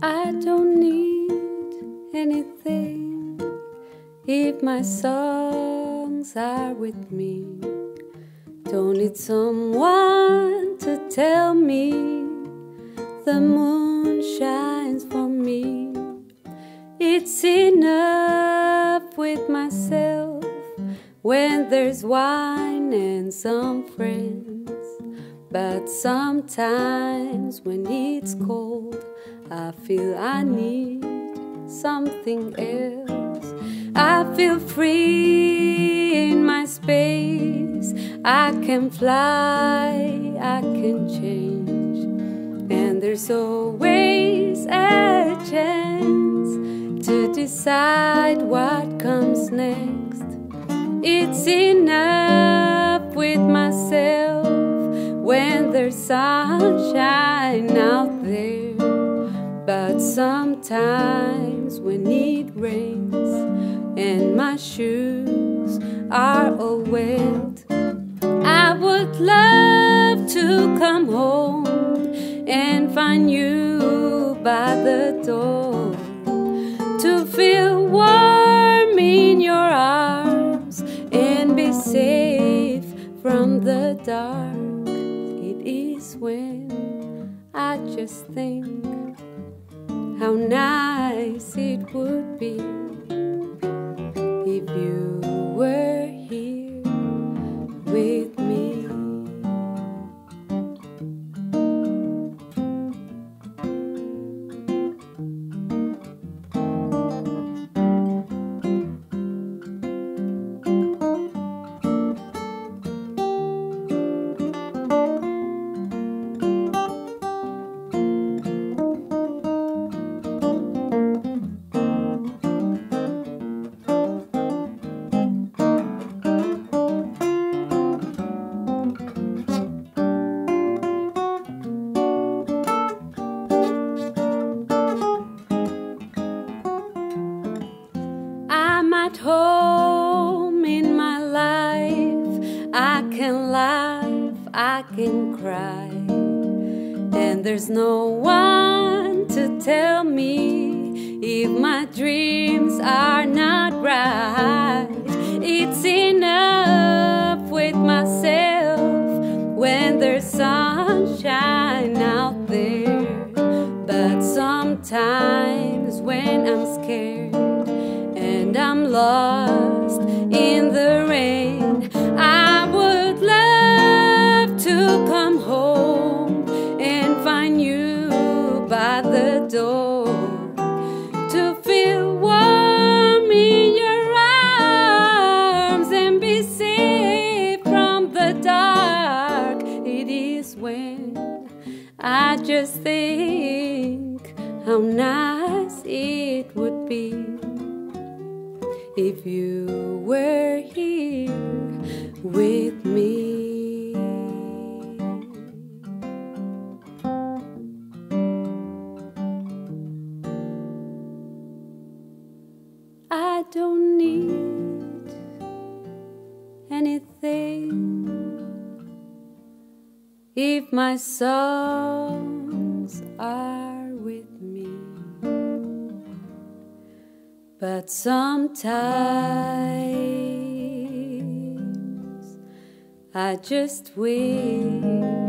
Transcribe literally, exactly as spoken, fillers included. I don't need anything if my songs are with me. Don't need someone to tell me the moon shines for me. It's enough with myself when there's wine and some friends. But sometimes when it's cold, I feel I need something else. I feel free in my space. I can fly, I can change. And there's always a chance to decide what comes next. It's enough with myself when there's sunshine out there. But sometimes when it rains and my shoes are all wet, I would love to come home and find you by the door, to feel warm in your arms and be safe from the dark. It is when I just think how nice it would be if you were here with me. At home in my life, I can laugh, I can cry, and there's no one to tell me if my dreams are not right. It's enough with myself when there's sunshine out there. But sometimes when I'm scared and I'm lost in the rain, I would love to come home and find you by the door, to feel warm in your arms and be safe from the dark. It is when I just think how nice it would be if you were here with me. I don't need anything if my songs are with me. But sometimes I just wish